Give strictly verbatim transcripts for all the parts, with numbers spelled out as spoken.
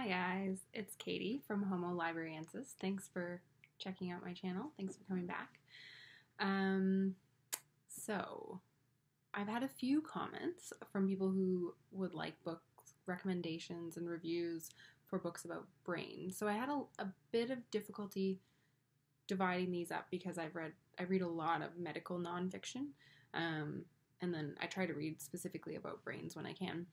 Hi guys, it's Katie from Homo Librariansis. Thanks for checking out my channel. Thanks for coming back. Um, so, I've had a few comments from people who would like book recommendations and reviews for books about brain. So I had a, a bit of difficulty dividing these up because I've read I read a lot of medical nonfiction, um, and then I try to read specifically about brains when I can.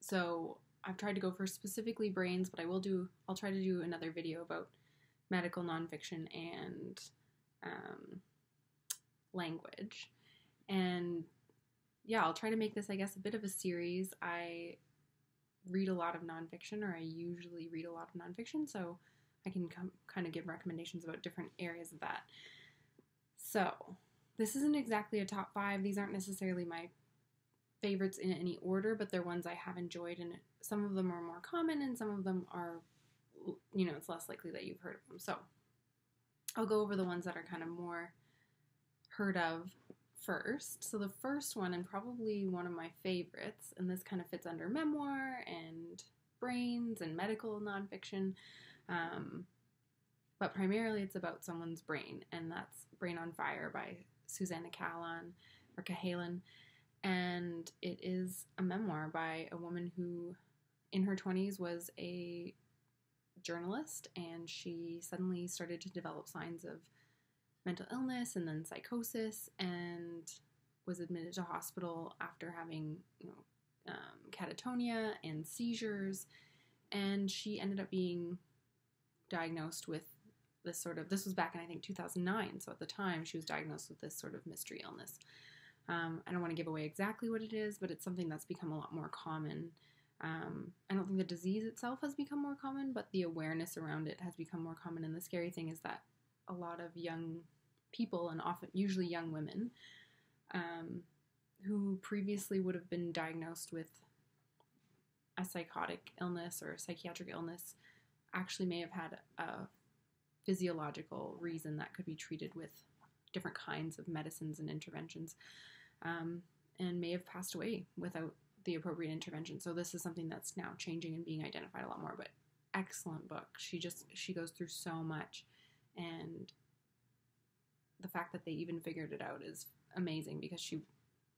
So I've tried to go for specifically brains, but I will do, I'll try to do another video about medical nonfiction and um, language. And yeah, I'll try to make this, I guess, a bit of a series. I read a lot of nonfiction, or I usually read a lot of nonfiction, so I can com- kind of give recommendations about different areas of that. So this isn't exactly a top five. These aren't necessarily my favorites in any order, but they're ones I have enjoyed, and some of them are more common and some of them are, you know, it's less likely that you've heard of them. So I'll go over the ones that are kind of more heard of first. So the first one, and probably one of my favorites, and this kind of fits under memoir and brains and medical nonfiction, um, but primarily it's about someone's brain, and that's Brain on Fire by Susannah Cahalan, or Cahalan. And it is a memoir by a woman who, in her twenties, was a journalist, and she suddenly started to develop signs of mental illness and then psychosis, and was admitted to hospital after having, you know, um, catatonia and seizures, and she ended up being diagnosed with this sort of, this was back in, I think, two thousand nine, so at the time she was diagnosed with this sort of mystery illness. Um, I don't want to give away exactly what it is, but it's something that's become a lot more common. Um, I don't think the disease itself has become more common, but the awareness around it has become more common. And the scary thing is that a lot of young people, and often usually young women, um, who previously would have been diagnosed with a psychotic illness or a psychiatric illness, actually may have had a physiological reason that could be treated with different kinds of medicines and interventions, um, and may have passed away without the appropriate intervention. So this is something that's now changing and being identified a lot more, but excellent book. She just, she goes through so much, and the fact that they even figured it out is amazing, because she,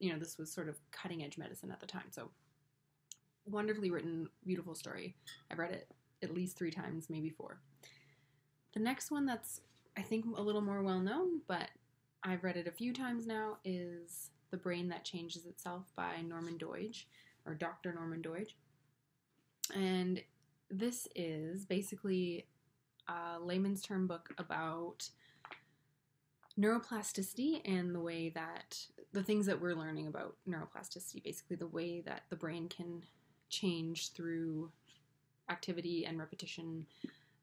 you know, this was sort of cutting edge medicine at the time. So wonderfully written, beautiful story. I've read it at least three times, maybe four. The next one that's, I think, a little more well known, but I've read it a few times now, is The Brain That Changes Itself by Norman Doidge, or Doctor Norman Doidge. And this is basically a layman's term book about neuroplasticity and the way that, the things that we're learning about neuroplasticity, basically the way that the brain can change through activity and repetition,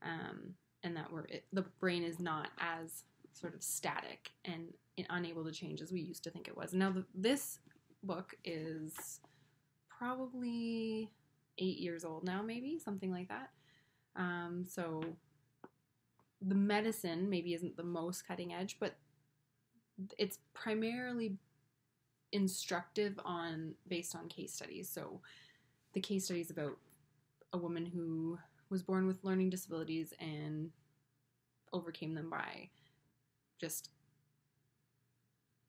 um, and that we're, it, the brain is not as sort of static and unable to change as we used to think it was. Now, the, this book is probably eight years old now, maybe, something like that. Um, so the medicine maybe isn't the most cutting edge, but it's primarily instructive on, based on case studies. So the case studies about a woman who was born with learning disabilities and overcame them by just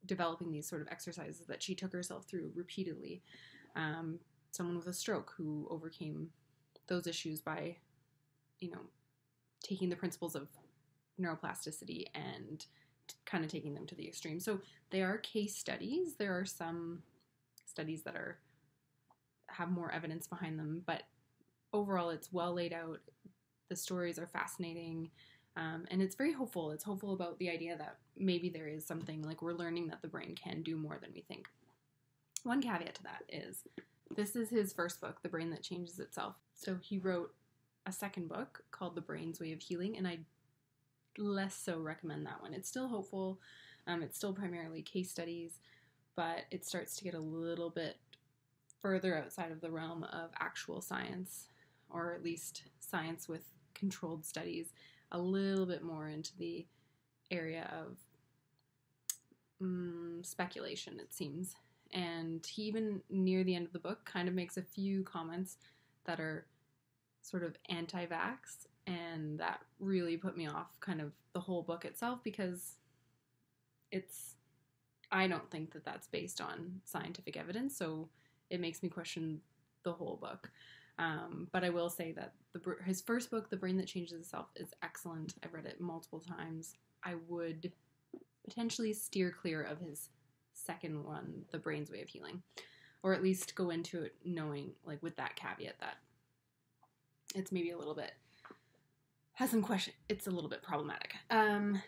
developing these sort of exercises that she took herself through repeatedly. Um, someone with a stroke who overcame those issues by, you know, taking the principles of neuroplasticity and kind of taking them to the extreme. So they are case studies. There are some studies that are have more evidence behind them, but overall it's well laid out. The stories are fascinating. Um, and it's very hopeful. It's hopeful about the idea that maybe there is something, like we're learning that the brain can do more than we think. One caveat to that is this is his first book, The Brain That Changes Itself. So he wrote a second book called The Brain's Way of Healing, and I less so recommend that one. It's still hopeful. Um, it's still primarily case studies, but it starts to get a little bit further outside of the realm of actual science, or at least science with controlled studies, a little bit more into the area of um, speculation, it seems. And he even, near the end of the book, kind of makes a few comments that are sort of anti-vax, and that really put me off kind of the whole book itself, because it's, I don't think that that's based on scientific evidence, so it makes me question the whole book. Um, but I will say that the, his first book, The Brain That Changes Itself, is excellent. I've read it multiple times. I would potentially steer clear of his second one, The Brain's Way of Healing, or at least go into it knowing, like, with that caveat that it's maybe a little bit, has some question, it's a little bit problematic. Um,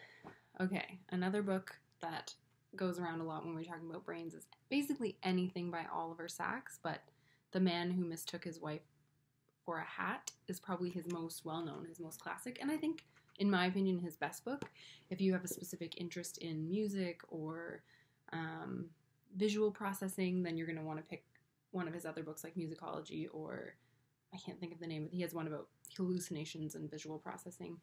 okay, another book that goes around a lot when we're talking about brains is basically anything by Oliver Sacks, but The Man Who Mistook His Wife for a Hat is probably his most well-known, his most classic, and I think, in my opinion, his best book. If you have a specific interest in music or um, visual processing, then you're going to want to pick one of his other books, like Musicology, or I can't think of the name, but he has one about hallucinations and visual processing.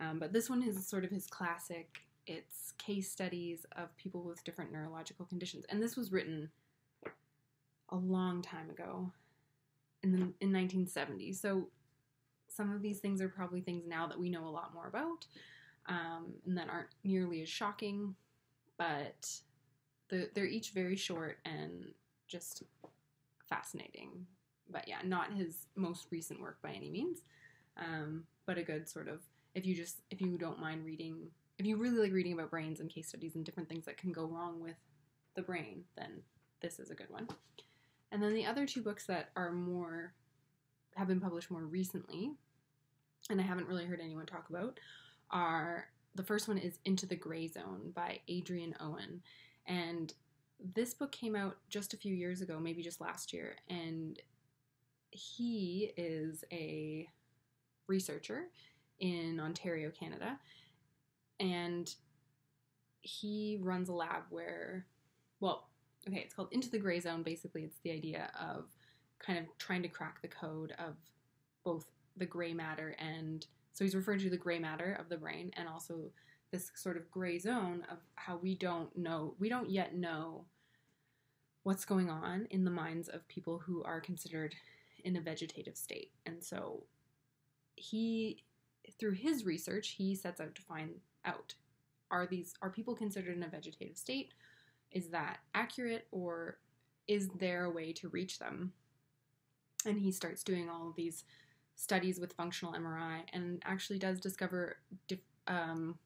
Um, but this one is sort of his classic. It's case studies of people with different neurological conditions. And this was written a long time ago, in the, in nineteen seventy. So some of these things are probably things now that we know a lot more about, um, and that aren't nearly as shocking, but the, they're each very short and just fascinating. But yeah, not his most recent work by any means, um, but a good sort of, if you just, if you don't mind reading, if you really like reading about brains and case studies and different things that can go wrong with the brain, then this is a good one. And then the other two books that are more, have been published more recently, and I haven't really heard anyone talk about, are, the first one is Into the Gray Zone by Adrian Owen. And this book came out just a few years ago, maybe just last year, and he is a researcher in Ontario, Canada, and he runs a lab where, well, okay, it's called Into the Gray Zone. Basically, it's the idea of kind of trying to crack the code of both the gray matter and, so he's referring to the gray matter of the brain and also this sort of gray zone of how we don't know, we don't yet know what's going on in the minds of people who are considered in a vegetative state. And so he, through his research, he sets out to find out, are these, are people considered in a vegetative state? Is that accurate, or is there a way to reach them? And he starts doing all of these studies with functional M R I and actually does discover diff um,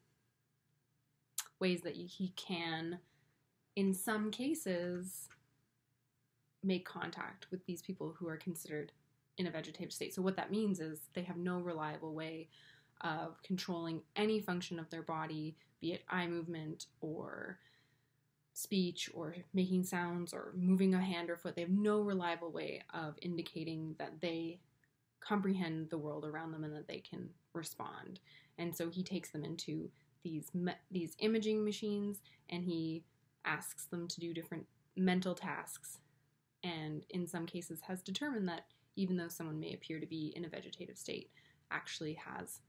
ways that he can, in some cases, make contact with these people who are considered in a vegetative state. So what that means is they have no reliable way of controlling any function of their body, be it eye movement or speech or making sounds or moving a hand or foot. They have no reliable way of indicating that they comprehend the world around them and that they can respond. And so he takes them into these these imaging machines and he asks them to do different mental tasks, and in some cases has determined that even though someone may appear to be in a vegetative state, actually has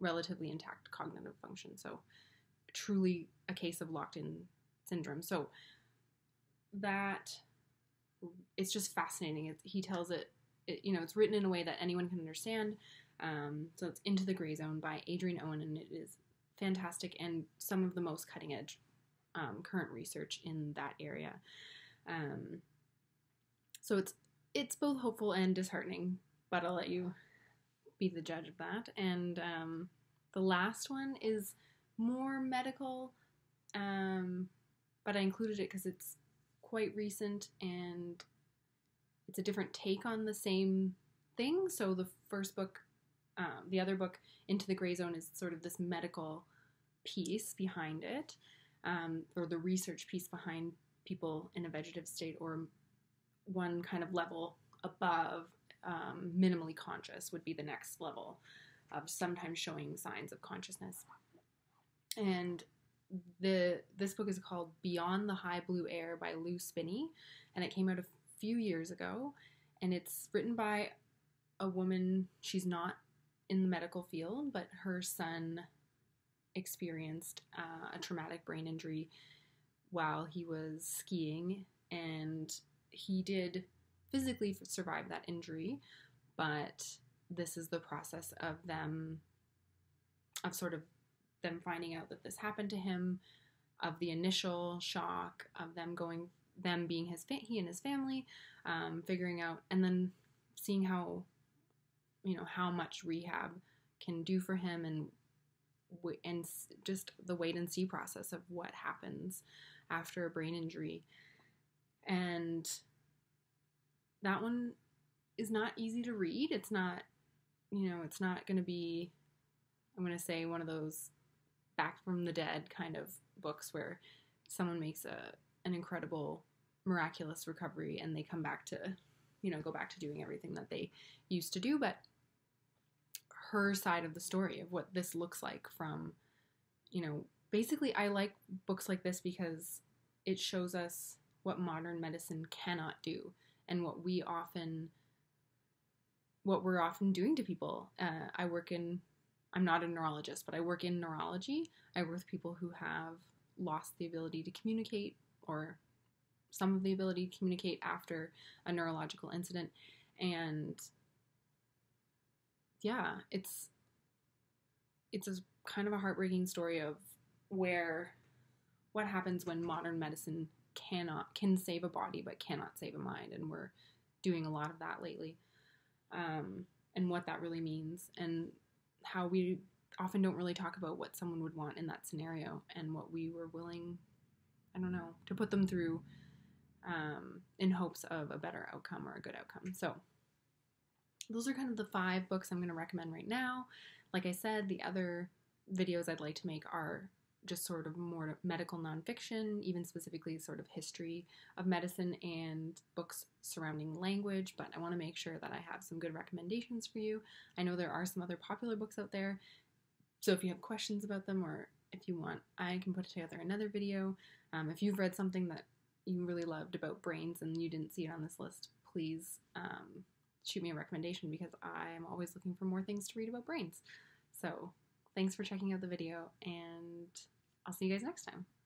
relatively intact cognitive function. So truly a case of locked-in syndrome. So that, it's just fascinating. It's, he tells it, it, you know, it's written in a way that anyone can understand. Um, so it's Into the Gray Zone by Adrian Owen, and it is fantastic and some of the most cutting-edge um, current research in that area. Um, so it's it's both hopeful and disheartening, but I'll let you be the judge of that. And um, the last one is more medical, um, but I included it because it's quite recent and it's a different take on the same thing. So the first book, um, the other book, Into the Gray Zone, is sort of this medical piece behind it, um, or the research piece behind people in a vegetative state, or one kind of level above, um, minimally conscious would be the next level of sometimes showing signs of consciousness. And the this book is called Beyond the High Blue Air by Lu Spinney, and it came out a few years ago, and it's written by a woman. She's not in the medical field, but her son experienced uh, a traumatic brain injury while he was skiing, and he did physically survive that injury, but this is the process of them, of sort of them finding out that this happened to him, of the initial shock, of them going, them being his, fa- he and his family, um, figuring out, and then seeing how, you know, how much rehab can do for him, and and just the wait and see process of what happens after a brain injury. And that one is not easy to read. It's not, you know, it's not going to be, I'm going to say, one of those back from the dead kind of books where someone makes a an incredible, miraculous recovery and they come back to, you know, go back to doing everything that they used to do. But her side of the story of what this looks like from, you know, basically I like books like this because it shows us what modern medicine cannot do and what we often, what we're often doing to people. Uh, I work in, I'm not a neurologist, but I work in neurology. I work with people who have lost the ability to communicate, or some of the ability to communicate, after a neurological incident. And yeah, it's, it's a kind of a heartbreaking story of where, what happens when modern medicine cannot, can save a body, but cannot save a mind. And we're doing a lot of that lately. Um, and what that really means, and how we often don't really talk about what someone would want in that scenario, and what we were willing, I don't know, to put them through, um, in hopes of a better outcome or a good outcome. So those are kind of the five books I'm going to recommend right now. Like I said, the other videos I'd like to make are just sort of more medical nonfiction, even specifically sort of history of medicine and books surrounding language, but I want to make sure that I have some good recommendations for you. I know there are some other popular books out there, so if you have questions about them, or if you want, I can put together another video. Um, if you've read something that you really loved about brains and you didn't see it on this list, please um, shoot me a recommendation, because I'm always looking for more things to read about brains. So thanks for checking out the video, and I'll see you guys next time.